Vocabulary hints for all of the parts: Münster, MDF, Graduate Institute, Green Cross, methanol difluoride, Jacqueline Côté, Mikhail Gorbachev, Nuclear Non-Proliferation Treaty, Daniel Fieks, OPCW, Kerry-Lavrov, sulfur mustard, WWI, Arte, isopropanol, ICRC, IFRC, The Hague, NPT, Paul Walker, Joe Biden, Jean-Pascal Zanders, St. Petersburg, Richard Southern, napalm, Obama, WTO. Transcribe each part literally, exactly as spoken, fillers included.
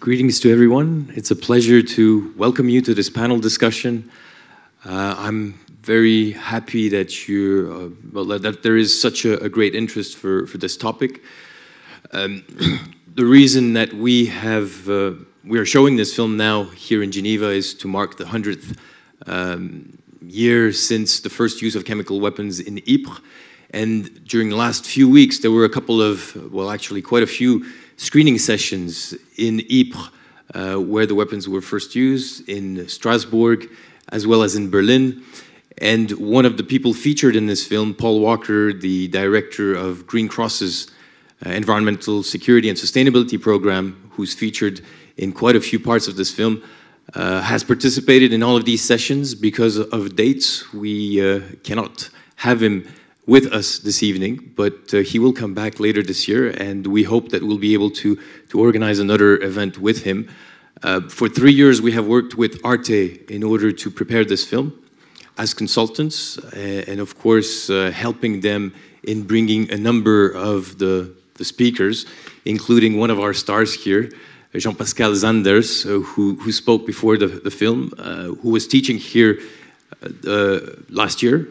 Greetings to everyone. It's a pleasure to welcome you to this panel discussion. Uh, I'm very happy that you, uh, well, that there is such a, a great interest for, for this topic. Um, the reason that we have, uh, we are showing this film now here in Geneva is to mark the hundredth um, year since the first use of chemical weapons in Ypres. And during the last few weeks, there were a couple of, well, actually quite a few screening sessions in Ypres, uh, where the weapons were first used, in Strasbourg, as well as in Berlin. And one of the people featured in this film, Paul Walker, the director of Green Cross's uh, Environmental Security and Sustainability Program, who's featured in quite a few parts of this film, uh, has participated in all of these sessions. Because of dates, we uh, cannot have him with us this evening, but uh, he will come back later this year, and we hope that we'll be able to, to organize another event with him. Uh, for three years, we have worked with Arte in order to prepare this film as consultants, uh, and of course, uh, helping them in bringing a number of the, the speakers, including one of our stars here, Jean-Pascal Zanders, uh, who, who spoke before the, the film, uh, who was teaching here uh, last year,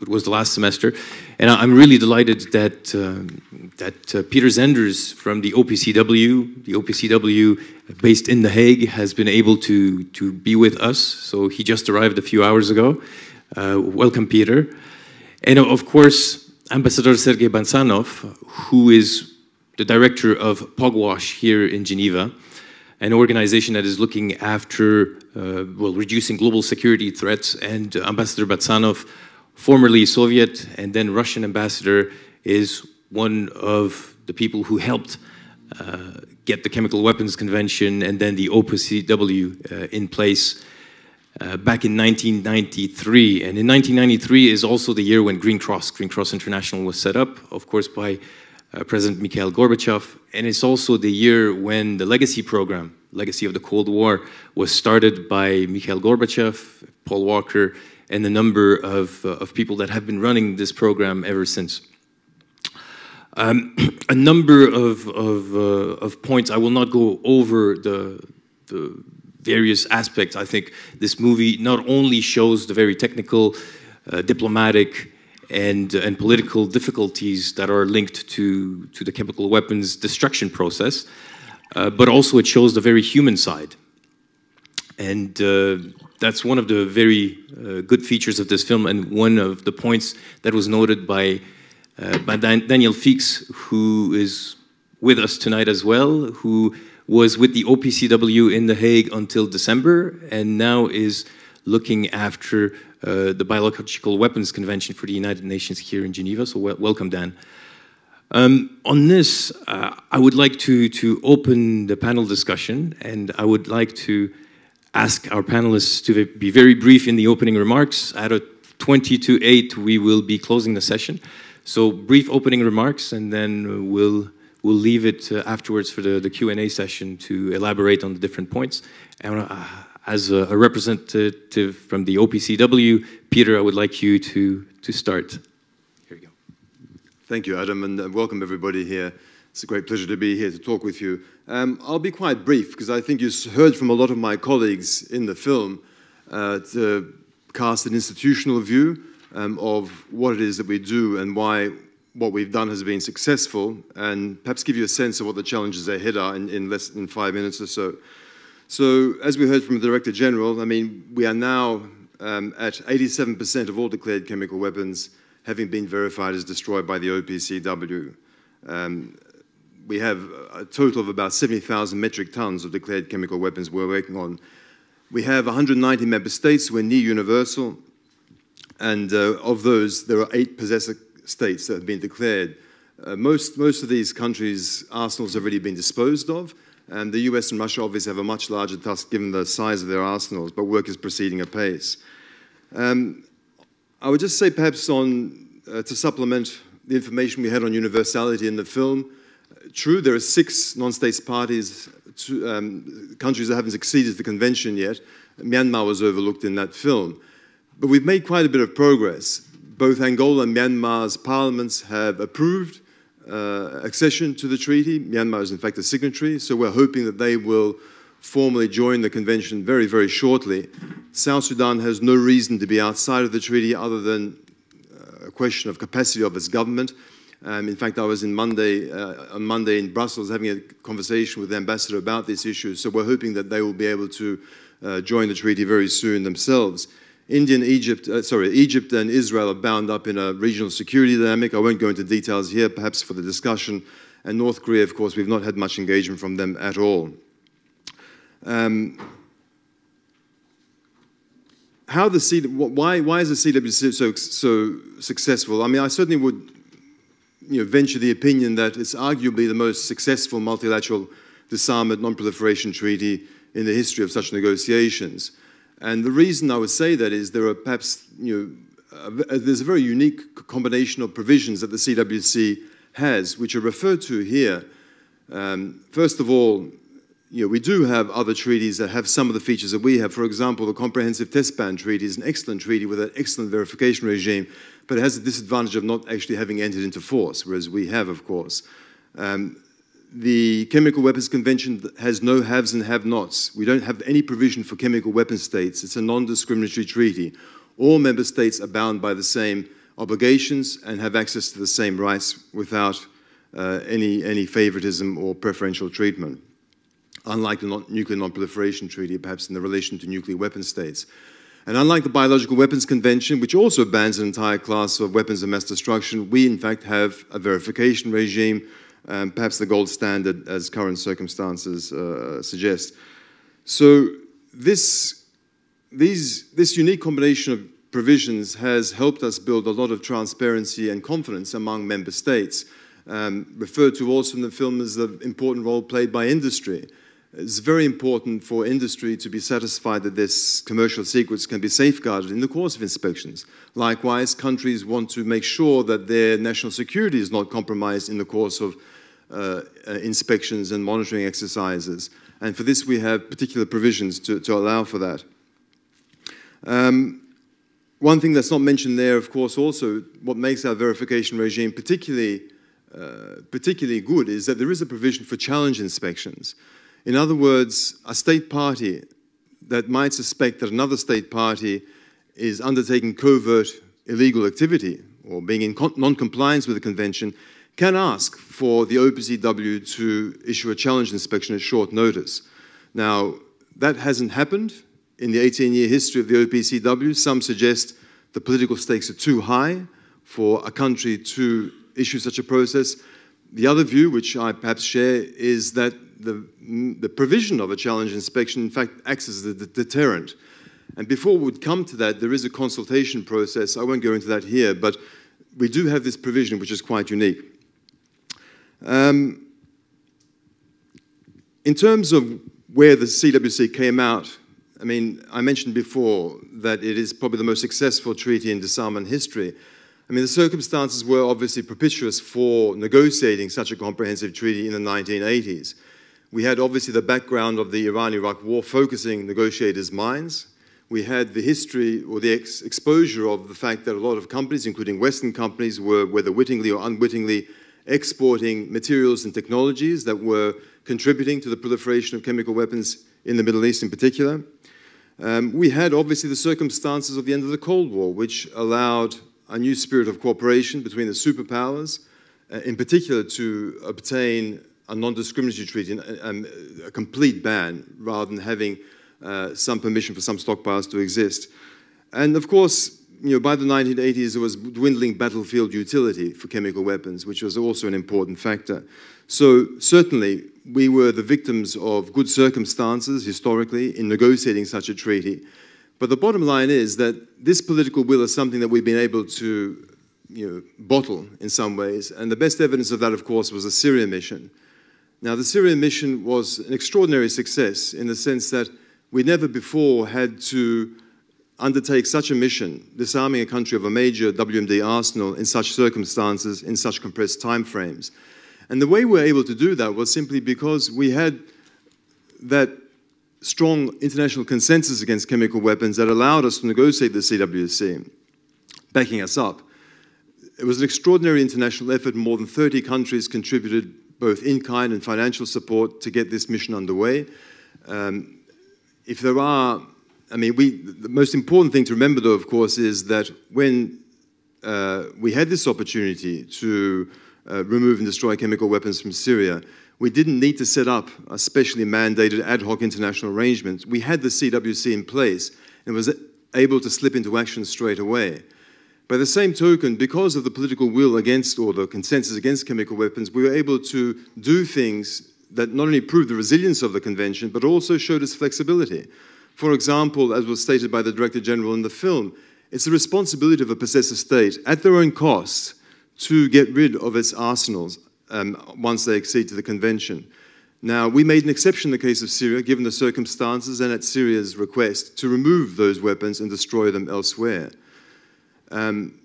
it was the last semester, and I'm really delighted that um, that uh, Peter Sanders from the O P C W, the O P C W based in The Hague, has been able to to be with us. So he just arrived a few hours ago. Uh, welcome, Peter, and of course Ambassador Sergei Batsanov, who is the director of Pugwash here in Geneva, an organization that is looking after uh, well reducing global security threats. And Ambassador Batsanov, formerly Soviet and then Russian ambassador, is one of the people who helped uh, get the Chemical Weapons Convention and then the O P C W uh, in place uh, back in nineteen ninety-three. And in nineteen ninety-three is also the year when Green Cross, Green Cross International, was set up, of course, by uh, President Mikhail Gorbachev. And it's also the year when the Legacy Program, Legacy of the Cold War, was started by Mikhail Gorbachev, Paul Walker, and the number of, uh, of people that have been running this program ever since. Um, a number of, of, uh, of points. I will not go over the, the various aspects. I think this movie not only shows the very technical, uh, diplomatic, and, and political difficulties that are linked to, to the chemical weapons destruction process, uh, but also it shows the very human side. And uh, that's one of the very uh, good features of this film, and one of the points that was noted by, uh, by Dan Daniel Fieks, who is with us tonight as well, who was with the O P C W in The Hague until December, and now is looking after uh, the Biological Weapons Convention for the United Nations here in Geneva. So w welcome, Dan. Um, on this, uh, I would like to, to open the panel discussion, and I would like to ask our panelists to be very brief in the opening remarks. At a twenty to eight, we will be closing the session. So brief opening remarks, and then we'll, we'll leave it uh, afterwards for the, the Q and A session to elaborate on the different points. And uh, as a, a representative from the O P C W, Peter, I would like you to, to start. Here you go. Thank you, Adam, and welcome everybody here. It's a great pleasure to be here to talk with you. Um, I'll be quite brief, because I think you heard from a lot of my colleagues in the film uh, to cast an institutional view um, of what it is that we do and why what we've done has been successful, and perhaps give you a sense of what the challenges ahead are in, in less than five minutes or so. So, as we heard from the Director General, I mean, we are now um, at eighty-seven percent of all declared chemical weapons having been verified as destroyed by the O P C W. Um, We have a total of about seventy thousand metric tons of declared chemical weapons we're working on. We have one hundred ninety member states. We're near universal. And uh, of those, there are eight possessor states that have been declared. Uh, most, most of these countries' arsenals have already been disposed of. And the U S and Russia obviously have a much larger task given the size of their arsenals, but work is proceeding apace. Um, I would just say perhaps on, uh, to supplement the information we had on universality in the film, true, there are six non-state parties, to, um, countries that haven't succeeded the convention yet. Myanmar was overlooked in that film. But we've made quite a bit of progress. Both Angola and Myanmar's parliaments have approved uh, accession to the treaty. Myanmar is in fact a signatory, so we're hoping that they will formally join the convention very, very shortly. South Sudan has no reason to be outside of the treaty other than a question of capacity of its government. Um, in fact, I was in Monday, uh, on Monday in Brussels having a conversation with the ambassador about this issue, so we're hoping that they will be able to uh, join the treaty very soon themselves. India and Egypt, uh, sorry, Egypt and Israel are bound up in a regional security dynamic. I won't go into details here, perhaps for the discussion. And North Korea, of course, we've not had much engagement from them at all. Um, how the C, why, why is the C W C so, so successful? I mean, I certainly would you know, venture the opinion that it's arguably the most successful multilateral disarmament non-proliferation treaty in the history of such negotiations. And the reason I would say that is there are perhaps, you know, a, a, there's a very unique combination of provisions that the C W C has, which are referred to here. Um, first of all, you know, we do have other treaties that have some of the features that we have. For example, the Comprehensive Test Ban Treaty is an excellent treaty with an excellent verification regime, but it has the disadvantage of not actually having entered into force, whereas we have, of course. Um, The Chemical Weapons Convention has no haves and have-nots. We don't have any provision for chemical weapon states. It's a non-discriminatory treaty. All member states are bound by the same obligations and have access to the same rights without uh, any, any favoritism or preferential treatment, unlike the Nuclear Non-Proliferation Treaty, perhaps in the relation to nuclear weapon states. And unlike the Biological Weapons Convention, which also bans an entire class of weapons of mass destruction, we in fact have a verification regime, Um, perhaps the gold standard as current circumstances uh, suggest. So this, these, this unique combination of provisions has helped us build a lot of transparency and confidence among member states, um, referred to also in the film as the important role played by industry. It's very important for industry to be satisfied that their commercial secrets can be safeguarded in the course of inspections. Likewise, countries want to make sure that their national security is not compromised in the course of Uh, uh, inspections and monitoring exercises. And for this we have particular provisions to, to allow for that. Um, one thing that's not mentioned there, of course, also what makes our verification regime particularly, uh, particularly good is that there is a provision for challenge inspections. In other words, a state party that might suspect that another state party is undertaking covert illegal activity or being in non-compliance with the convention can ask for the O P C W to issue a challenge inspection at short notice. Now, that hasn't happened in the eighteen-year history of the O P C W. Some suggest the political stakes are too high for a country to issue such a process. The other view, which I perhaps share, is that the, the provision of a challenge inspection, in fact, acts as a deterrent. And before we would come to that, there is a consultation process. I won't go into that here, but we do have this provision, which is quite unique. Um, in terms of where the C W C came out, I mean, I mentioned before that it is probably the most successful treaty in disarmament history. I mean, the circumstances were obviously propitious for negotiating such a comprehensive treaty in the nineteen eighties. We had obviously the background of the Iran-Iraq war focusing negotiators' minds. We had the history or the ex exposure of the fact that a lot of companies, including Western companies, were, whether wittingly or unwittingly, exporting materials and technologies that were contributing to the proliferation of chemical weapons in the Middle East in particular. Um, we had obviously the circumstances of the end of the Cold War, which allowed a new spirit of cooperation between the superpowers, uh, in particular to obtain a non-discriminatory treaty, um, a complete ban, rather than having uh, some permission for some stockpiles to exist. And of course, you know, by the nineteen eighties, there was dwindling battlefield utility for chemical weapons, which was also an important factor. So certainly, we were the victims of good circumstances, historically, in negotiating such a treaty. But the bottom line is that this political will is something that we've been able to, you know, bottle in some ways. And the best evidence of that, of course, was the Syria mission. Now, the Syria mission was an extraordinary success in the sense that we never before had to undertake such a mission, disarming a country of a major W M D arsenal in such circumstances, in such compressed timeframes. And the way we were able to do that was simply because we had that strong international consensus against chemical weapons that allowed us to negotiate the C W C, backing us up. It was an extraordinary international effort. More than thirty countries contributed both in-kind and financial support to get this mission underway. Um, if there are, I mean, we, the most important thing to remember, though, of course, is that when uh, we had this opportunity to uh, remove and destroy chemical weapons from Syria, we didn't need to set up a specially mandated ad hoc international arrangement. We had the C W C in place and was able to slip into action straight away. By the same token, because of the political will against, or the consensus against chemical weapons, we were able to do things that not only proved the resilience of the convention, but also showed its flexibility. For example, as was stated by the Director General in the film, it's the responsibility of a possessor state, at their own cost, to get rid of its arsenals um, once they accede to the convention. Now, we made an exception in the case of Syria, given the circumstances and at Syria's request, to remove those weapons and destroy them elsewhere. Um,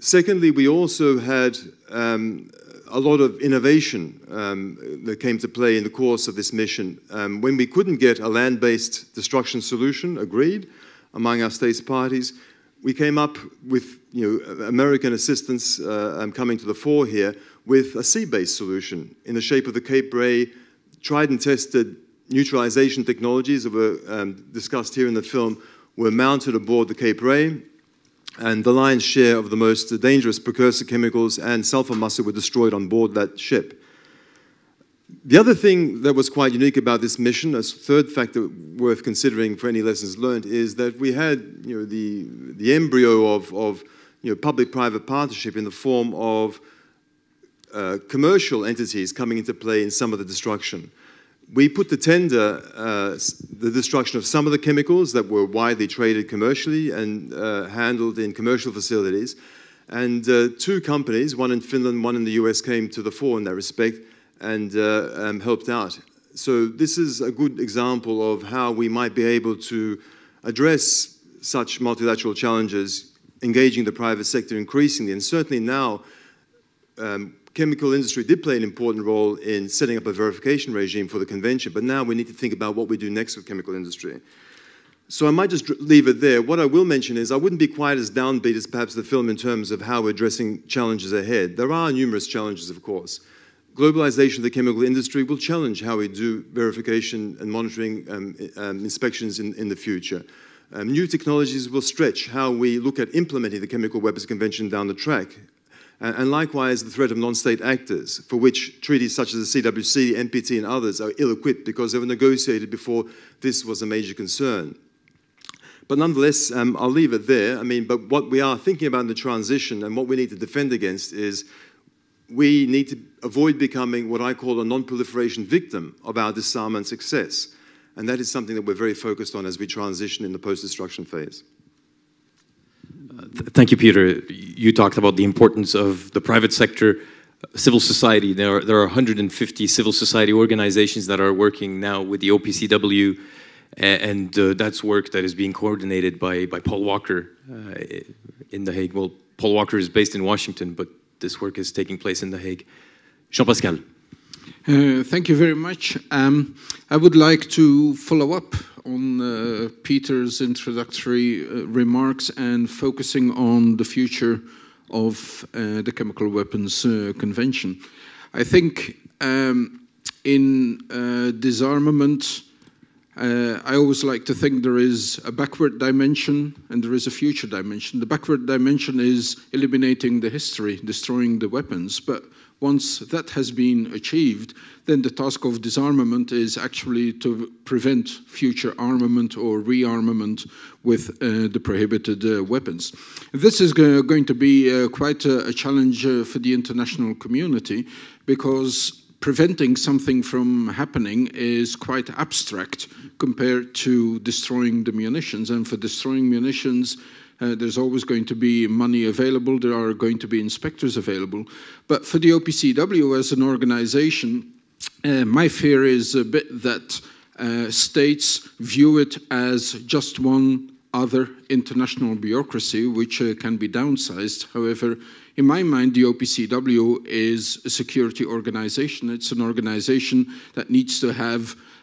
secondly, we also had um, a lot of innovation um, that came to play in the course of this mission. Um, when we couldn't get a land-based destruction solution agreed among our states' parties, we came up with, you know, American assistance uh, um, coming to the fore here with a sea-based solution in the shape of the Cape Ray tried and tested neutralization technologies that were um, discussed here in the film, were mounted aboard the Cape Ray, and the lion's share of the most dangerous precursor chemicals and sulfur mustard were destroyed on board that ship. The other thing that was quite unique about this mission, a third factor worth considering for any lessons learned, is that we had, you know, the, the embryo of, of you know, public-private partnership in the form of uh, commercial entities coming into play in some of the destruction. We put to tender uh, the destruction of some of the chemicals that were widely traded commercially and uh, handled in commercial facilities. And uh, two companies, one in Finland, one in the U S, came to the fore in that respect and uh, um, helped out. So this is a good example of how we might be able to address such multilateral challenges, engaging the private sector increasingly. And certainly now, um, chemical industry did play an important role in setting up a verification regime for the convention, but now we need to think about what we do next with chemical industry. So I might just leave it there. What I will mention is I wouldn't be quite as downbeat as perhaps the film in terms of how we're addressing challenges ahead. There are numerous challenges, of course. Globalization of the chemical industry will challenge how we do verification and monitoring um, um, inspections in, in the future. Um, new technologies will stretch how we look at implementing the Chemical Weapons Convention down the track. And likewise, the threat of non-state actors, for which treaties such as the C W C, N P T, and others are ill-equipped because they were negotiated before this was a major concern. But nonetheless, um, I'll leave it there. I mean, but what we are thinking about in the transition and what we need to defend against is we need to avoid becoming what I call a non-proliferation victim of our disarmament success. And that is something that we're very focused on as we transition in the post-destruction phase. Thank you, Peter. You talked about the importance of the private sector, civil society. There are, there are one hundred fifty civil society organizations that are working now with the O P C W, and uh, that's work that is being coordinated by, by Paul Walker uh, in The Hague. Well, Paul Walker is based in Washington, but this work is taking place in The Hague. Jean-Pascal. Uh, thank you very much. Um, I would like to follow up on uh, Peter's introductory uh, remarks and focusing on the future of uh, the Chemical Weapons uh, Convention. I think um, in uh, disarmament, uh, I always like to think there is a backward dimension and there is a future dimension. The backward dimension is eliminating the history, destroying the weapons. But once that has been achieved, then the task of disarmament is actually to prevent future armament or rearmament with uh, the prohibited uh, weapons. This is go going to be uh, quite a, a challenge uh, for the international community, because preventing something from happening is quite abstract compared to destroying the munitions. And for destroying munitions, Uh, there's always going to be money available, there are going to be inspectors available. But for the O P C W as an organization, uh, my fear is a bit that uh, states view it as just one other international bureaucracy, which uh, can be downsized. However, in my mind, the O P C W is a security organization. It's an organization that needs to have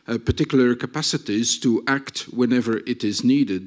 uh, particular capacities to act whenever it is needed.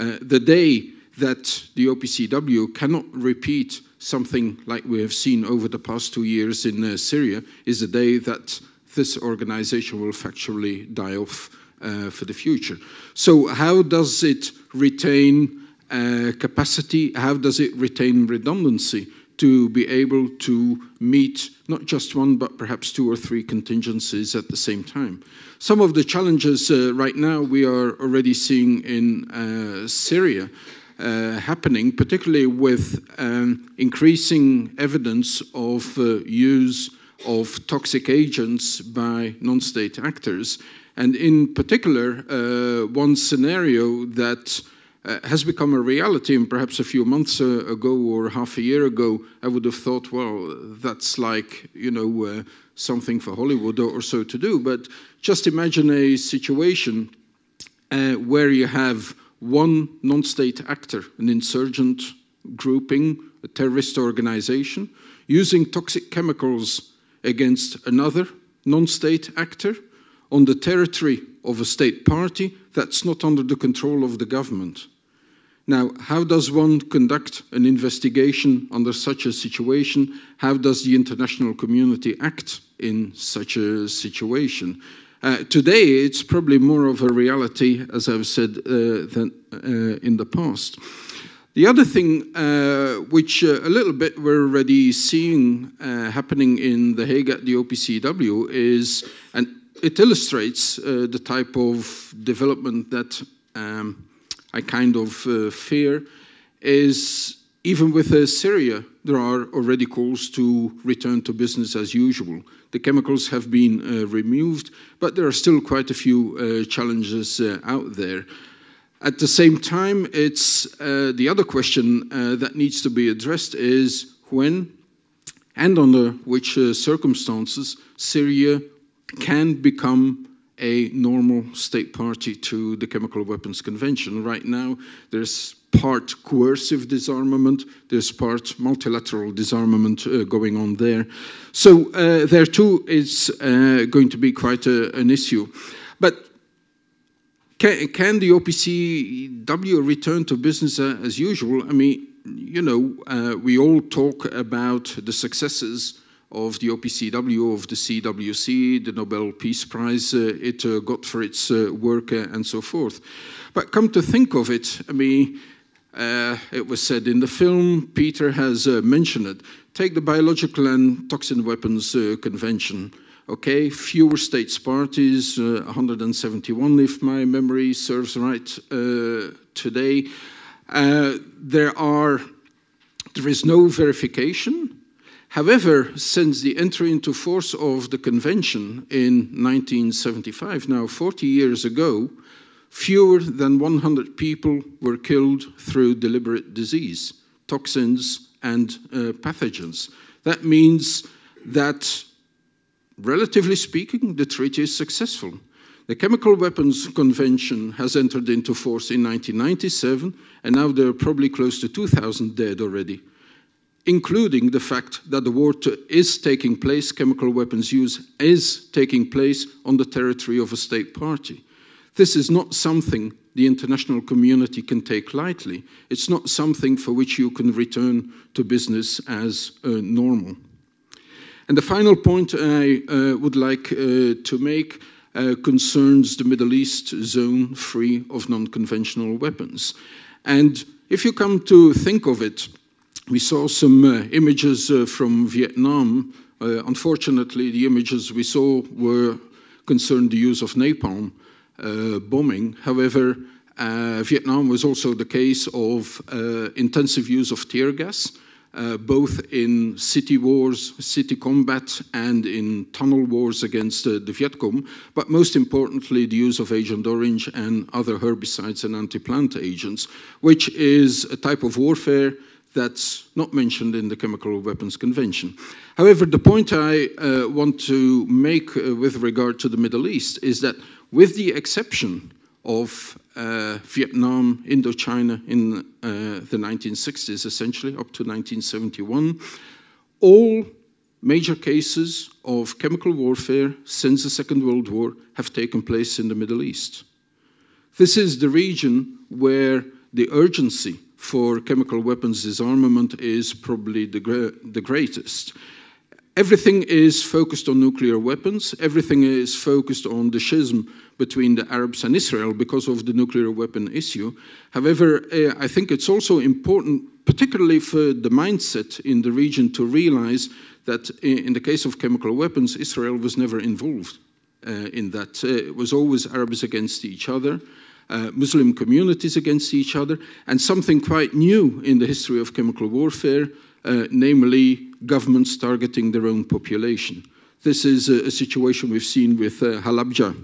Uh, the day that the O P C W cannot repeat something like we have seen over the past two years in uh, Syria is the day that this organization will factually die off uh, for the future. So how does it retain uh, capacity? How does it retain redundancy to be able to meet not just one, but perhaps two or three contingencies at the same time? Some of the challenges uh, right now we are already seeing in uh, Syria uh, happening, particularly with um, increasing evidence of uh, use of toxic agents by non-state actors. And in particular, uh, one scenario that Uh, has become a reality, and perhaps a few months uh, ago or half a year ago, I would have thought, well, that's like, you know, uh, something for Hollywood or so to do. But just imagine a situation uh, where you have one non-state actor, an insurgent grouping, a terrorist organization, using toxic chemicals against another non-state actor on the territory of a state party that's not under the control of the government. Now, how does one conduct an investigation under such a situation? How does the international community act in such a situation? Uh, today, it's probably more of a reality, as I've said, uh, than uh, in the past. The other thing, uh, which uh, a little bit we're already seeing uh, happening in The Hague at the O P C W, is an It illustrates uh, the type of development that um, I kind of uh, fear is, even with uh, Syria, there are already calls to return to business as usual. The chemicals have been uh, removed, but there are still quite a few uh, challenges uh, out there. At the same time, it's uh, the other question uh, that needs to be addressed is when and under which uh, circumstances Syria can become a normal state party to the Chemical Weapons Convention. Right now, there's part coercive disarmament, there's part multilateral disarmament uh, going on there. So uh, there too is uh, going to be quite a, an issue. But can, can the O P C W return to business uh, as usual? I mean, you know, uh, we all talk about the successes of the O P C W, of the C W C, the Nobel Peace Prize uh, it uh, got for its uh, work uh, and so forth. But come to think of it, I mean, uh, it was said in the film, Peter has uh, mentioned it. Take the Biological and Toxin Weapons uh, Convention. Okay, fewer states parties, uh, one hundred seventy-one if my memory serves right uh, today. Uh, there are, there is no verification. However, since the entry into force of the convention in nineteen seventy-five, now forty years ago, fewer than one hundred people were killed through deliberate disease, toxins and uh, pathogens. That means that, relatively speaking, the treaty is successful. The Chemical Weapons Convention has entered into force in nineteen ninety-seven, and now there are probably close to two thousand dead already, including the fact that the war is taking place, chemical weapons use is taking place on the territory of a state party. This is not something the international community can take lightly. It's not something for which you can return to business as uh, normal. And the final point I uh, would like uh, to make uh, concerns the Middle East zone free of non-conventional weapons. And if you come to think of it, we saw some uh, images uh, from Vietnam. Uh, unfortunately, the images we saw were concerned the use of napalm uh, bombing. However, uh, Vietnam was also the case of uh, intensive use of tear gas, uh, both in city wars, city combat, and in tunnel wars against uh, the Viet Cong, but most importantly, the use of Agent Orange and other herbicides and anti-plant agents, which is a type of warfare that's not mentioned in the Chemical Weapons Convention. However, the point I uh, want to make uh, with regard to the Middle East is that, with the exception of uh, Vietnam, Indochina in uh, the nineteen sixties, essentially, up to nineteen seventy-one, all major cases of chemical warfare since the Second World War have taken place in the Middle East. This is the region where the urgency for chemical weapons disarmament is probably the, gre the greatest. Everything is focused on nuclear weapons. Everything is focused on the schism between the Arabs and Israel because of the nuclear weapon issue. However, uh, I think it's also important, particularly for the mindset in the region, to realize that in the case of chemical weapons, Israel was never involved uh, in that. Uh, it was always Arabs against each other, uh, Muslim communities against each other, and something quite new in the history of chemical warfare, Uh, namely governments targeting their own population. This is a, a situation we've seen with uh, Halabja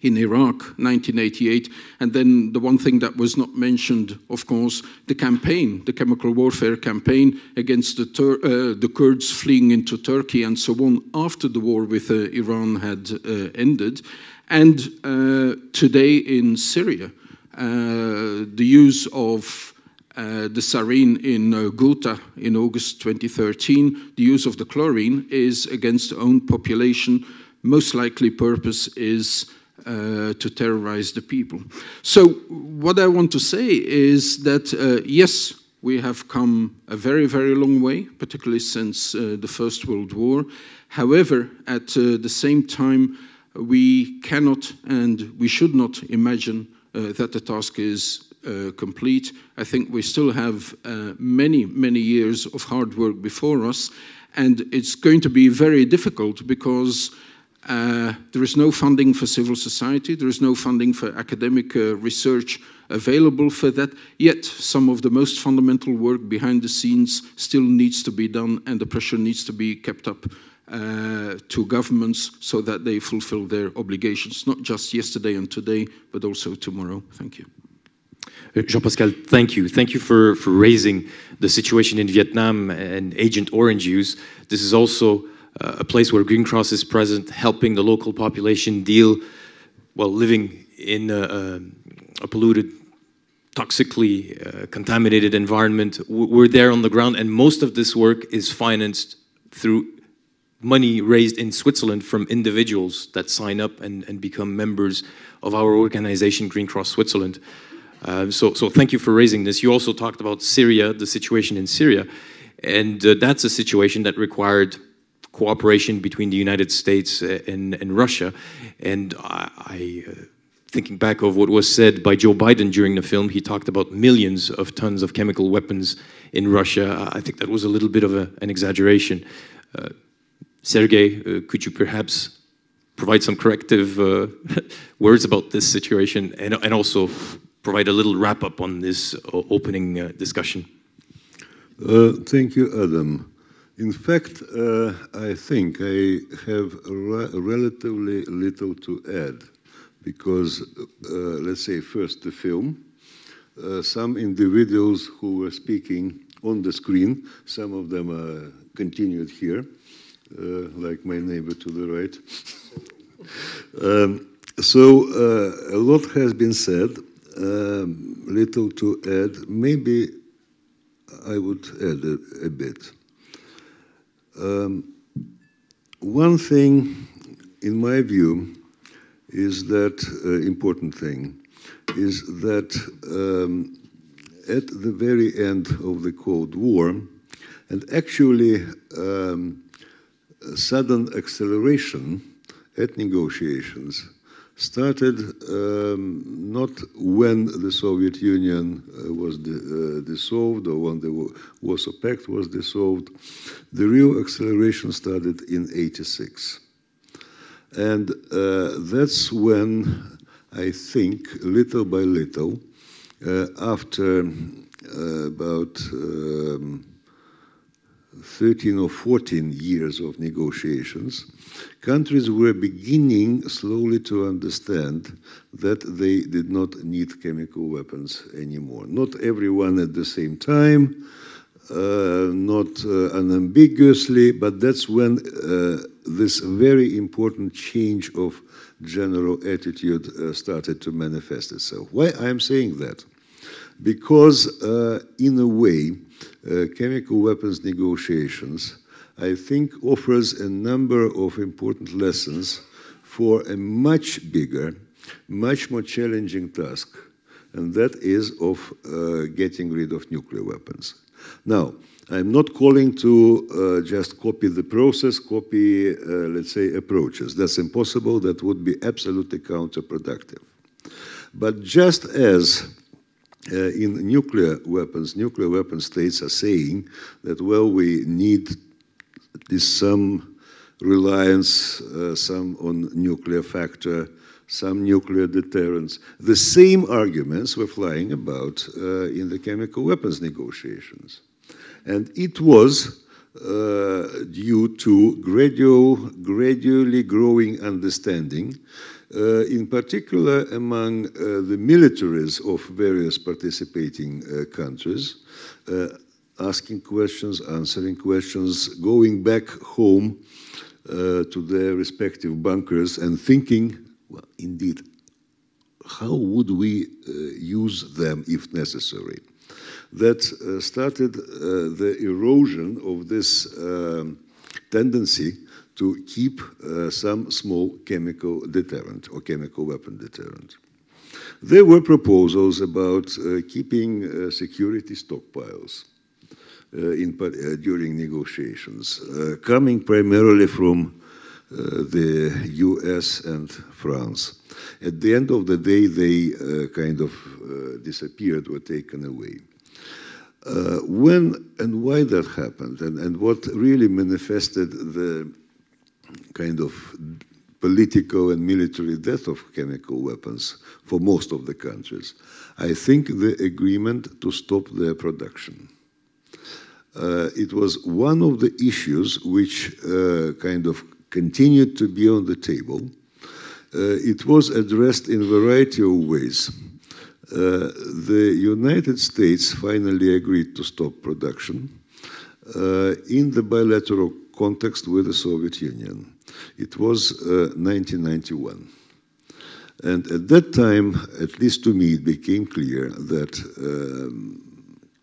in Iraq, nineteen eighty-eight, and then the one thing that was not mentioned, of course, the campaign, the chemical warfare campaign against the, Tur uh, the Kurds fleeing into Turkey and so on after the war with uh, Iran had uh, ended, and uh, today in Syria, uh, the use of Uh, the sarin in uh, Ghouta in August twenty thirteen, the use of the chlorine is against the own population. Most likely purpose is uh, to terrorize the people. So what I want to say is that, uh, yes, we have come a very, very long way, particularly since uh, the First World War. However, at uh, the same time, we cannot and we should not imagine uh, that the task is Uh, complete. I think we still have uh, many, many years of hard work before us, and it's going to be very difficult because uh, there is no funding for civil society, there is no funding for academic uh, research available for that, yet some of the most fundamental work behind the scenes still needs to be done, and the pressure needs to be kept up uh, to governments so that they fulfill their obligations, not just yesterday and today, but also tomorrow. Thank you. Jean-Pascal, thank you. Thank you for, for raising the situation in Vietnam and Agent Orange use. This is also uh, a place where Green Cross is present, helping the local population deal, well, living in a, a polluted, toxically uh, contaminated environment. We're there on the ground, and most of this work is financed through money raised in Switzerland from individuals that sign up and, and become members of our organization, Green Cross Switzerland. Uh, so, so thank you for raising this. You also talked about Syria, the situation in Syria, and uh, that's a situation that required cooperation between the United States and, and Russia. And I, I uh, thinking back of what was said by Joe Biden during the film, he talked about millions of tons of chemical weapons in Russia. I think that was a little bit of a, an exaggeration. Uh, Sergei, uh, could you perhaps provide some corrective uh, words about this situation, and, and also provide a little wrap-up on this opening uh, discussion? Uh, thank you, Adam. In fact, uh, I think I have re relatively little to add, because, uh, let's say, first the film. Uh, some individuals who were speaking on the screen, some of them uh, continued here, uh, like my neighbor to the right. um, so uh, a lot has been said. Um, little to add. Maybe I would add a, a bit. Um, one thing, in my view, is that uh, important thing is that um, at the very end of the Cold War, and actually um, sudden acceleration at negotiations started um, not when the Soviet Union uh, was uh, dissolved or when the Warsaw Pact was dissolved. The real acceleration started in eighty-six. And uh, that's when, I think, little by little, uh, after uh, about um, thirteen or fourteen years of negotiations, countries were beginning slowly to understand that they did not need chemical weapons anymore. Not everyone at the same time, uh, not uh, unambiguously, but that's when uh, this very important change of general attitude uh, started to manifest itself. Why I'm saying that? Because uh, in a way, Uh, chemical weapons negotiations, I think, offers a number of important lessons for a much bigger, much more challenging task and that is of uh, getting rid of nuclear weapons. Now, I'm not calling to uh, just copy the process, copy, uh, let's say, approaches. That's impossible. That would be absolutely counterproductive. But just as uh, in nuclear weapons, nuclear weapon states are saying that, well, we need at least some reliance, uh, some on nuclear factor, some nuclear deterrence. The same arguments were flying about uh, in the chemical weapons negotiations. And it was uh, due to gradual, gradually growing understanding, uh, in particular among uh, the militaries of various participating uh, countries, uh, asking questions, answering questions, going back home uh, to their respective bunkers and thinking, well, indeed, how would we uh, use them if necessary? That uh, started uh, the erosion of this uh, tendency to keep uh, some small chemical deterrent or chemical weapon deterrent. There were proposals about uh, keeping uh, security stockpiles uh, in, uh, during negotiations, uh, coming primarily from uh, the U S and France. At the end of the day, they uh, kind of uh, disappeared, were taken away. Uh, when and why that happened, and, and what really manifested the kind of political and military death of chemical weapons for most of the countries, I think the agreement to stop their production. Uh, it was one of the issues which uh, kind of continued to be on the table. Uh, it was addressed in a variety of ways. Uh, the United States finally agreed to stop production uh, in the bilateral context with the Soviet Union. It was uh, nineteen ninety-one. And at that time, at least to me, it became clear that um,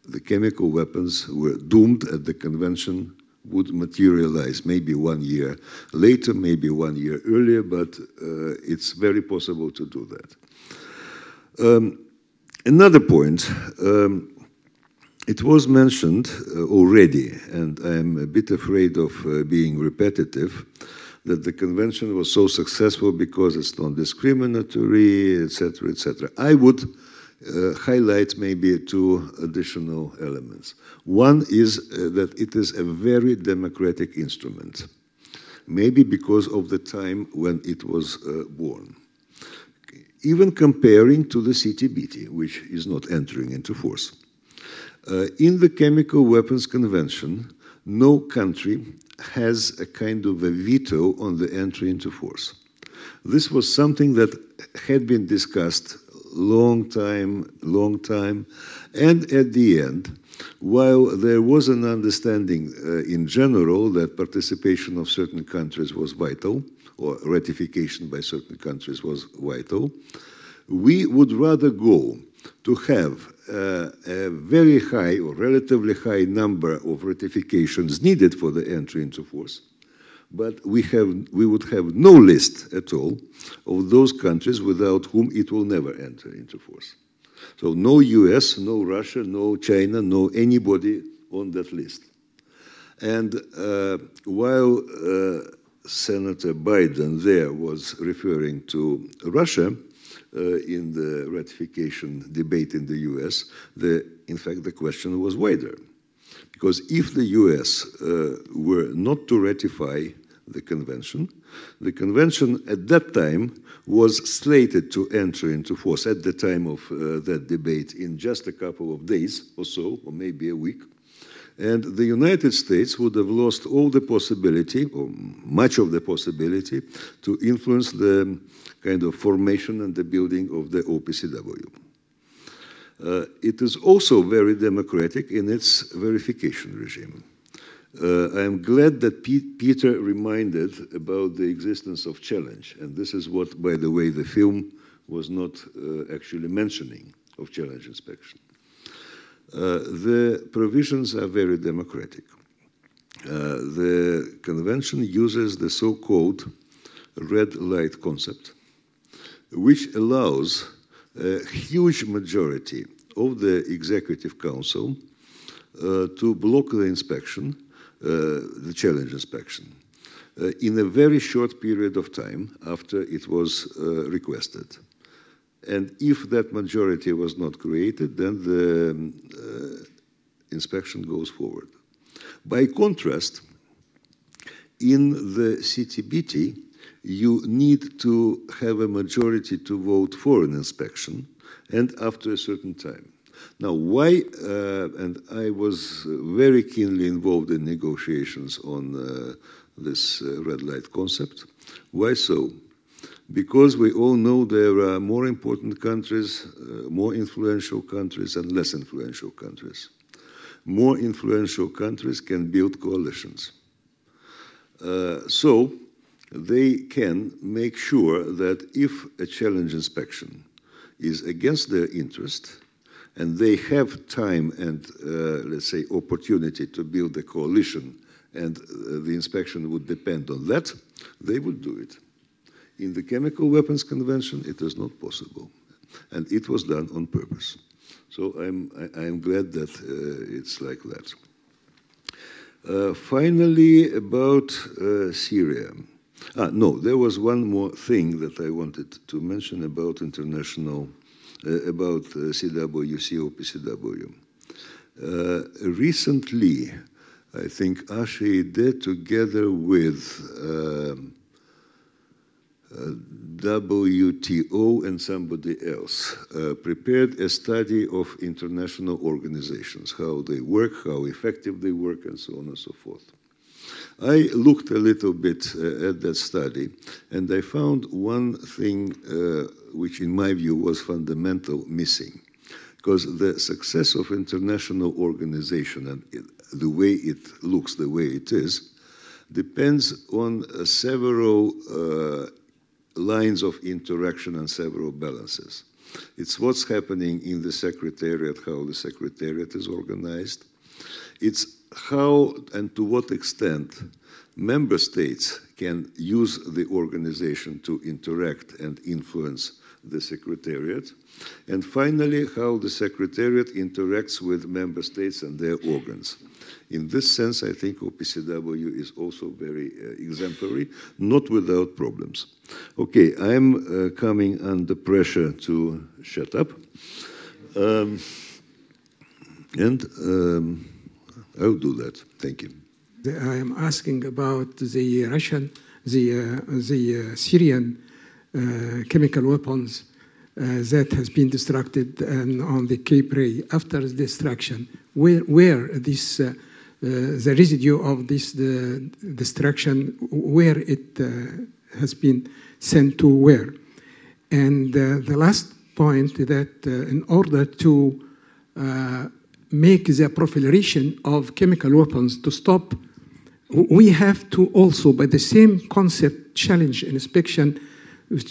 the chemical weapons were doomed at the convention, would materialize maybe one year later, maybe one year earlier, but uh, it's very possible to do that. Um, Another point, um, it was mentioned uh, already, and I'm a bit afraid of uh, being repetitive, that the convention was so successful because it's non-discriminatory, et cetera, et cetera. I would uh, highlight maybe two additional elements. One is uh, that it is a very democratic instrument, maybe because of the time when it was uh, born. Even comparing to the C T B T, which is not entering into force. Uh, in the Chemical Weapons Convention, no country has a kind of a veto on the entry into force. This was something that had been discussed long time, long time, and at the end, while there was an understanding uh, in general that participation of certain countries was vital, or ratification by certain countries was vital, we would rather go to have uh, a very high or relatively high number of ratifications needed for the entry into force, but we, have, we would have no list at all of those countries without whom it will never enter into force. So no U S, no Russia, no China, no anybody on that list. And uh, while uh, Senator Biden there was referring to Russia uh, in the ratification debate in the U S, the, in fact, the question was wider. Because if the U S uh, were not to ratify the convention, the convention at that time was slated to enter into force at the time of uh, that debate in just a couple of days or so, or maybe a week. And the United States would have lost all the possibility, or much of the possibility, to influence the kind of formation and the building of the O P C W. Uh, it is also very democratic in its verification regime. Uh, I am glad that P Peter reminded about the existence of challenge, and this is what, by the way, the film was not uh, actually mentioning, of challenge inspection. Uh, the provisions are very democratic. Uh, the convention uses the so-called red light concept, which allows a huge majority of the Executive Council uh, to block the inspection, uh, the challenge inspection, uh, in a very short period of time after it was uh, requested. And if that majority was not created, then the uh, inspection goes forward. By contrast, in the C T B T, you need to have a majority to vote for an inspection, and after a certain time. Now, why, uh, and I was very keenly involved in negotiations on uh, this uh, red light concept. Why so? Because we all know there are more important countries, uh, more influential countries, and less influential countries. More influential countries can build coalitions. Uh, so they can make sure that if a challenge inspection is against their interest, and they have time and, uh, let's say, opportunity to build a coalition, and uh, the inspection would depend on that, they would do it. In the Chemical Weapons Convention, it is not possible. And it was done on purpose. So I'm, I, I'm glad that uh, it's like that. Uh, finally, about uh, Syria. Ah, no, there was one more thing that I wanted to mention about international, uh, about uh, C W C, O P C W. Uh, recently, I think ASHEID, together with uh, uh, W T O and somebody else, uh, prepared a study of international organizations, how they work, how effective they work, and so on and so forth. I looked a little bit uh, at that study, and I found one thing uh, which, in my view, was fundamental missing. Because the success of international organization and it, the way it looks, the way it is, depends on uh, several uh, lines of interaction and several balances. It's what's happening in the Secretariat, how the Secretariat is organized. It's how and to what extent member states can use the organization to interact and influence the Secretariat. And finally, how the Secretariat interacts with member states and their organs. In this sense, I think O P C W is also very uh, exemplary, not without problems. Okay, I'm uh, coming under pressure to shut up. Um, and... Um, I'll do that. Thank you. I am asking about the Russian, the uh, the uh, Syrian uh, chemical weapons uh, that has been destructed and on the Cape Ray. After the destruction, where where this uh, uh, the residue of this the destruction, where it uh, has been sent to where? And uh, the last point that uh, in order to uh, make the proliferation of chemical weapons to stop, we have to also, by the same concept, challenge inspection,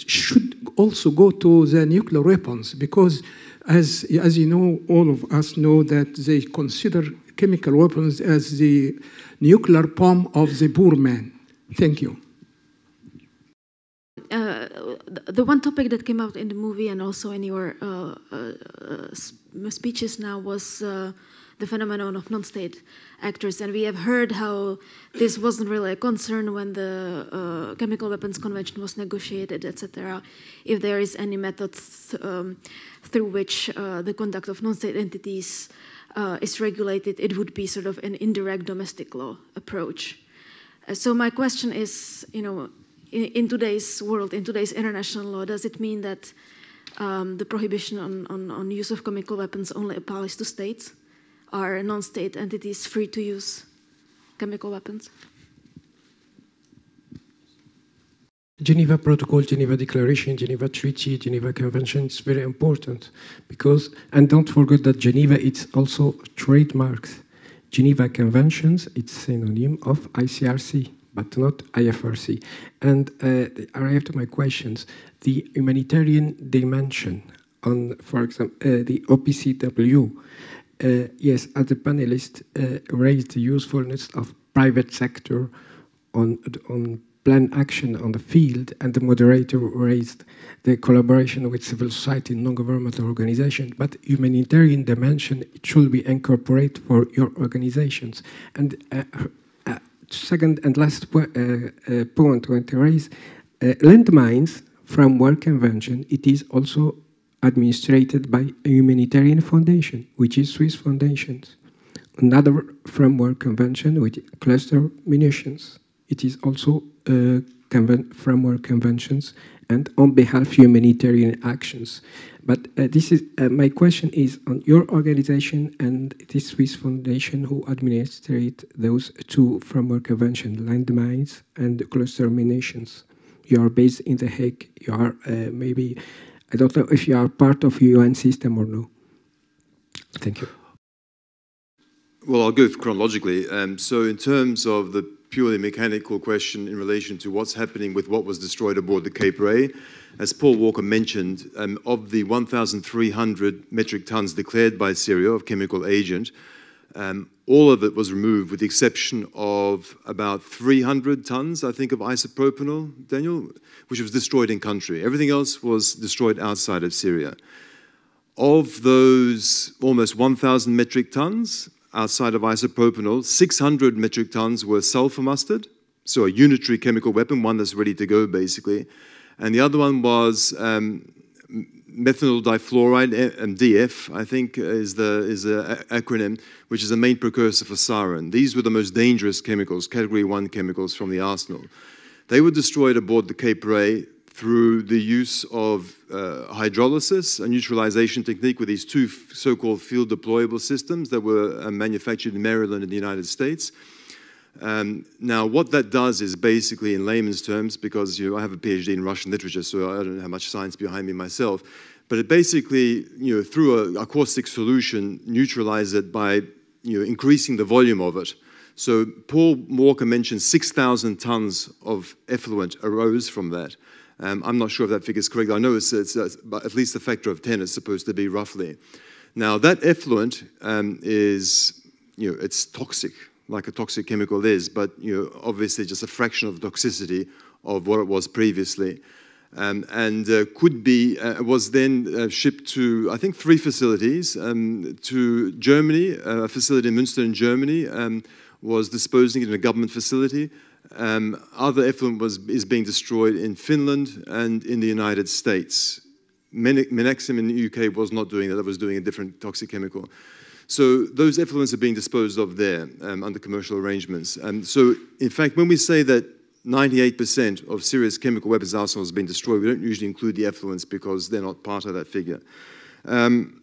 should also go to the nuclear weapons, because as, as you know, all of us know that they consider chemical weapons as the nuclear bomb of the poor man. Thank you. Uh, the one topic that came out in the movie and also in your uh, uh, uh, speeches now was uh, the phenomenon of non-state actors. And we have heard how this wasn't really a concern when the uh, Chemical Weapons Convention was negotiated, et cetera. If there is any methods um, through which uh, the conduct of non-state entities uh, is regulated, it would be sort of an indirect domestic law approach. Uh, so my question is, you know, in today's world, in today's international law, does it mean that um, the prohibition on, on, on use of chemical weapons only applies to states? Are non-state entities free to use chemical weapons? Geneva Protocol, Geneva Declaration, Geneva Treaty, Geneva Convention is very important because, and don't forget that Geneva is also trademarked. Geneva Conventions, it's synonym of I C R C. But not I F R C. And uh, I have to my questions. The humanitarian dimension on, for example, uh, the O P C W, uh, yes, as the panelist uh, raised the usefulness of private sector on, on plan action on the field, and the moderator raised the collaboration with civil society and non-governmental organizations, but humanitarian dimension it should be incorporated for your organizations. And uh, uh, second and last po uh, uh, point I want to raise, uh, landmines from World Convention, it is also administrated by a humanitarian foundation, which is Swiss foundations. Another framework convention with cluster munitions. It is also uh, conven framework conventions and on behalf of humanitarian actions. But uh, this is uh, my question is on your organization and this Swiss foundation who administrate those two framework conventions, landmines and cluster munitions. You are based in The Hague. You are uh, maybe, I don't know if you are part of U N system or no. Thank you. Well, I'll go chronologically. Um, so in terms of the purely mechanical question in relation to what's happening with what was destroyed aboard the Cape Ray, as Paul Walker mentioned, um, of the one thousand three hundred metric tons declared by Syria of chemical agent, um, all of it was removed with the exception of about three hundred tons, I think, of isopropanol, Daniel, which was destroyed in country. Everything else was destroyed outside of Syria. Of those almost one thousand metric tons, outside of isopropanol, six hundred metric tons were sulfur mustard, so a unitary chemical weapon, one that's ready to go, basically. And the other one was um, methanol difluoride, M D F, I think is the is the acronym, which is the main precursor for sarin. These were the most dangerous chemicals, category one chemicals from the arsenal. They were destroyed aboard the Cape Ray through the use of uh, hydrolysis, a neutralization technique with these two so-called field deployable systems that were uh, manufactured in Maryland in the United States. Um, now, what that does is basically, in layman's terms, because you know, I have a PhD in Russian literature, so I don't have much science behind me myself, but it basically, you know, through a, a caustic solution, neutralizes it by you know, increasing the volume of it. So Paul Walker mentioned six thousand tons of effluent arose from that. Um, I'm not sure if that figure is correct. I know it's, it's uh, at least a factor of ten, it's supposed to be roughly. Now, that effluent um, is, you know, it's toxic, like a toxic chemical is, but, you know, obviously just a fraction of the toxicity of what it was previously. Um, and uh, could be, uh, was then uh, shipped to, I think, three facilities, um, to Germany, uh, a facility in Münster in Germany, um, was disposing it in a government facility. Um, other effluent was, is being destroyed in Finland and in the United States. Menexim in the U K was not doing that, that was doing a different toxic chemical. So those effluents are being disposed of there um, under commercial arrangements. And so, in fact, when we say that ninety-eight percent of Syria's chemical weapons arsenal has been destroyed, we don't usually include the effluents because they're not part of that figure. Um,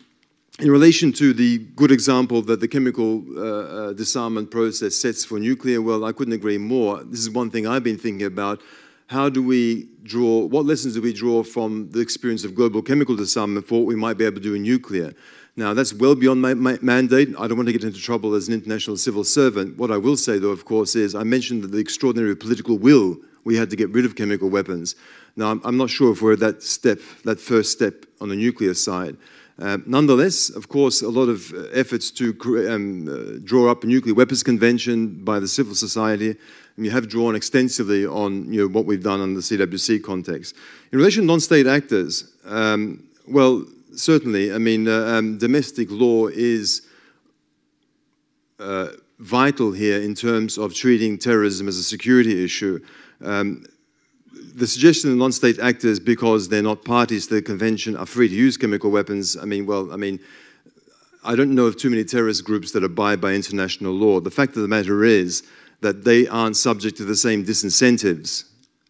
In relation to the good example that the chemical uh, uh, disarmament process sets for nuclear, well, I couldn't agree more. This is one thing I've been thinking about. How do we draw, what lessons do we draw from the experience of global chemical disarmament for what we might be able to do in nuclear? Now, that's well beyond my, my mandate. I don't want to get into trouble as an international civil servant. What I will say, though, of course, is I mentioned that the extraordinary political will we had to get rid of chemical weapons. Now, I'm, I'm not sure if we're at that step, that first step on the nuclear side. Uh, nonetheless, of course, a lot of efforts to um, uh, draw up a nuclear weapons convention by the civil society, and you have drawn extensively on you know, what we've done in the C W C context. In relation to non-state actors, um, well, certainly, I mean, uh, um, domestic law is uh, vital here in terms of treating terrorism as a security issue. Um, The suggestion of non-state actors, because they're not parties to the convention, are free to use chemical weapons. I mean, well, I mean, I don't know of too many terrorist groups that abide by international law. The fact of the matter is that they aren't subject to the same disincentives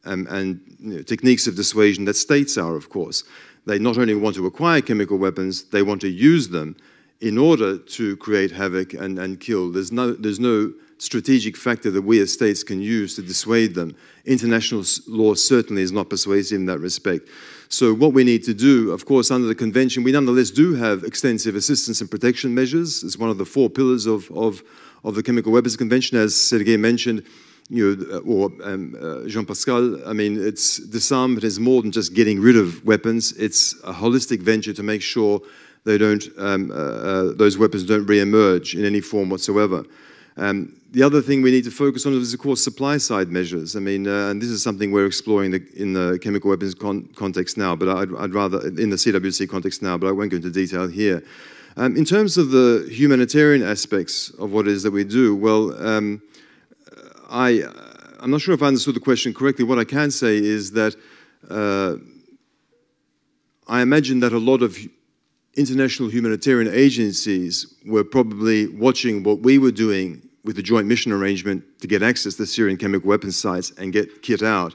um, and you know, techniques of dissuasion that states are, of course. They not only want to acquire chemical weapons, they want to use them in order to create havoc and, and kill. There's no, there's no strategic factor that we as states can use to dissuade them. International law certainly is not persuasive in that respect. So what we need to do, of course, under the convention, we nonetheless do have extensive assistance and protection measures. It's one of the four pillars of, of, of the Chemical Weapons Convention, as Sergei mentioned, you know, or um, uh, Jean-Pascal. I mean, it's disarmament is more than just getting rid of weapons. It's a holistic venture to make sure they don't, um, uh, uh, those weapons don't re-emerge in any form whatsoever. Um, the other thing we need to focus on is, of course, supply-side measures. I mean, uh, and this is something we're exploring the, in the chemical weapons con context now, but I'd, I'd rather, in the C W C context now, but I won't go into detail here. Um, in terms of the humanitarian aspects of what it is that we do, well, um, I, I'm not sure if I understood the question correctly. What I can say is that uh, I imagine that a lot of international humanitarian agencies were probably watching what we were doing with the joint mission arrangement to get access to Syrian chemical weapons sites and get kit out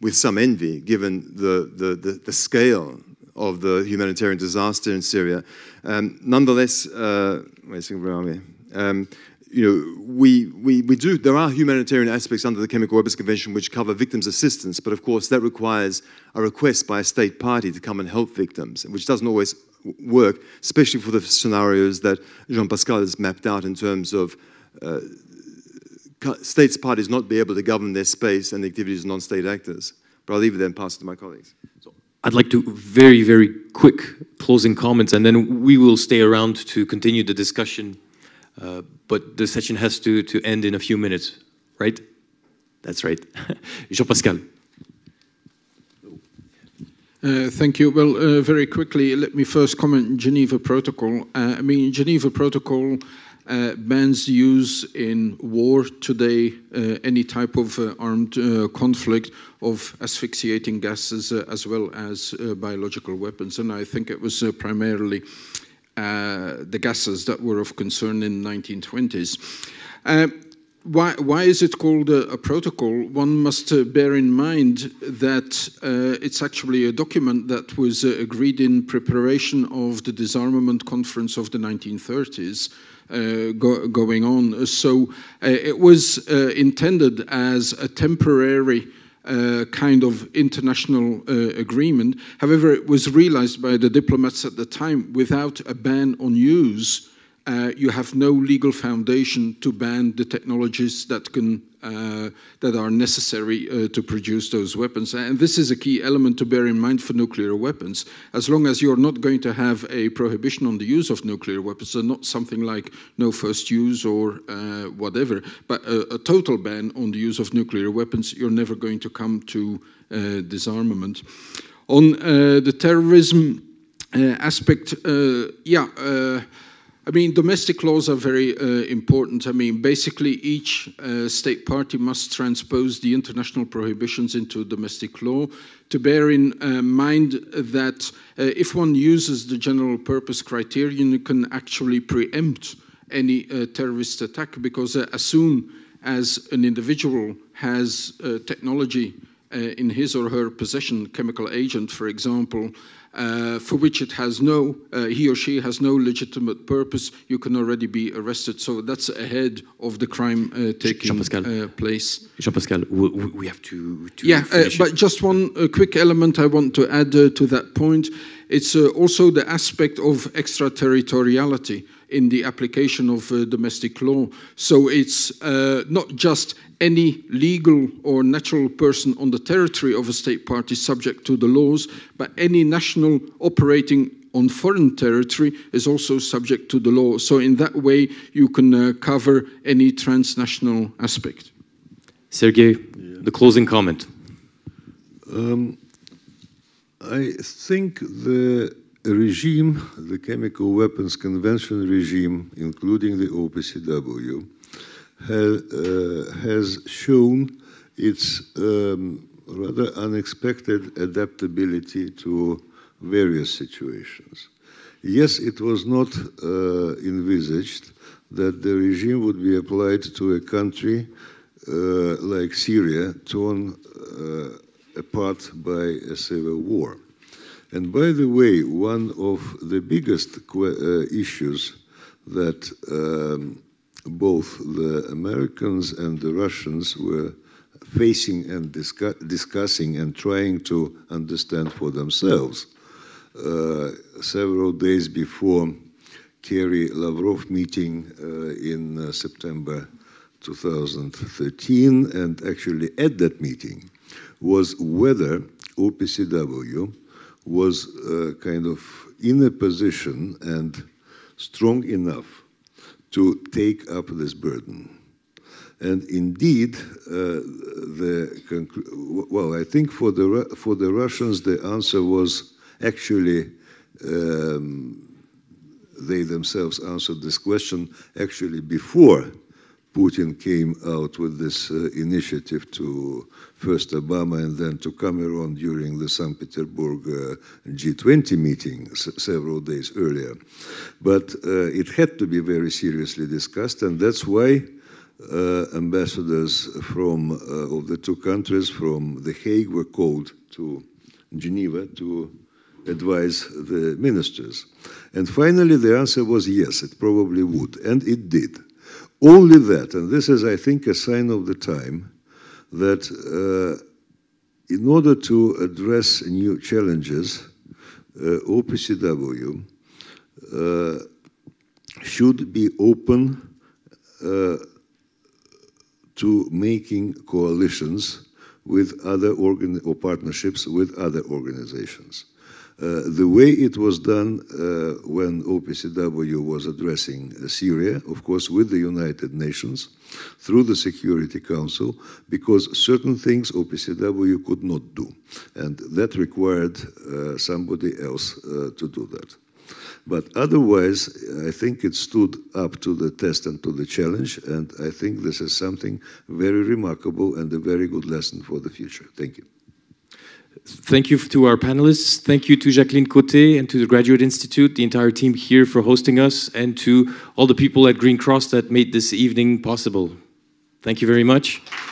with some envy, given the, the, the, the scale of the humanitarian disaster in Syria. Um, nonetheless, uh, wait a second, where are we? Um, you know, we, we, we do, there are humanitarian aspects under the Chemical Weapons Convention which cover victims' assistance, but of course that requires a request by a state party to come and help victims, which doesn't always work, especially for the scenarios that Jean-Pascal has mapped out in terms of Uh, states parties not be able to govern their space and the activities of non-state actors. But I'll leave it there and pass it to my colleagues. So I'd like to very, very quick closing comments, and then we will stay around to continue the discussion. Uh, but the session has to, to end in a few minutes, right? That's right. Jean-Pascal. Uh, thank you. Well, uh, very quickly, let me first comment Geneva Protocol. Uh, I mean, Geneva Protocol Uh, bans the use in war today, uh, any type of uh, armed uh, conflict, of asphyxiating gases uh, as well as uh, biological weapons. And I think it was uh, primarily uh, the gases that were of concern in the nineteen twenties. Uh, why, why is it called a, a protocol? One must uh, bear in mind that uh, it's actually a document that was uh, agreed in preparation of the disarmament conference of the nineteen thirties. Uh, go, going on. So uh, it was uh, intended as a temporary uh, kind of international uh, agreement. However, it was realized by the diplomats at the time, without a ban on use, uh, you have no legal foundation to ban the technologies that can uh, that are necessary uh, to produce those weapons. And this is a key element to bear in mind for nuclear weapons. As long as you're not going to have a prohibition on the use of nuclear weapons, and not something like no first use or uh, whatever, but a, a total ban on the use of nuclear weapons, you're never going to come to uh, disarmament. On uh, the terrorism uh, aspect, uh, yeah, uh, I mean, domestic laws are very uh, important. I mean, basically each uh, state party must transpose the international prohibitions into domestic law. To bear in uh, mind that uh, if one uses the general purpose criterion, you can actually preempt any uh, terrorist attack, because uh, as soon as an individual has uh, technology uh, in his or her possession, chemical agent, for example, Uh, for which it has no, uh, he or she has no legitimate purpose, you can already be arrested. So that's ahead of the crime uh, taking uh, place. Jean-Pascal, we, we have to... to yeah, uh, but just one uh, quick element I want to add uh, to that point. It's uh, also the aspect of extraterritoriality in the application of uh, domestic law. So it's uh, not just any legal or natural person on the territory of a state party subject to the laws, but any national operating on foreign territory is also subject to the law. So in that way, you can uh, cover any transnational aspect. Sergei, yeah. The closing comment. Um, I think the regime, the Chemical Weapons Convention regime, including the O P C W, ha, uh, has shown its um, rather unexpected adaptability to various situations. Yes, it was not uh, envisaged that the regime would be applied to a country uh, like Syria, torn uh, apart by a civil war. And by the way, one of the biggest uh, issues that um, both the Americans and the Russians were facing and discuss discussing and trying to understand for themselves uh, several days before Kerry-Lavrov meeting uh, in uh, September two thousand thirteen, and actually at that meeting, was whether O P C W was uh, kind of in a position and strong enough to take up this burden. And indeed, uh, the well, I think for the for the Russians, the answer was actually um, they themselves answered this question actually before Putin came out with this uh, initiative to first Obama and then to Cameron during the Saint Petersburg uh, G twenty meeting s several days earlier. But uh, it had to be very seriously discussed, and that's why Uh, ambassadors from uh, of the two countries from The Hague were called to Geneva to advise the ministers. And finally, the answer was yes, it probably would, and it did. Only that, and this is, I think, a sign of the time, that uh, in order to address new challenges, uh, O P C W uh, should be open uh, to making coalitions with other organ or partnerships with other organizations. Uh, the way it was done uh, when O P C W was addressing uh, Syria, of course, with the United Nations, through the Security Council, because certain things O P C W could not do. And that required uh, somebody else uh, to do that. But otherwise, I think it stood up to the test and to the challenge, and I think this is something very remarkable and a very good lesson for the future. Thank you. Thank you to our panelists. Thank you to Jacqueline Côté and to the Graduate Institute, the entire team here for hosting us, and to all the people at Green Cross that made this evening possible. Thank you very much.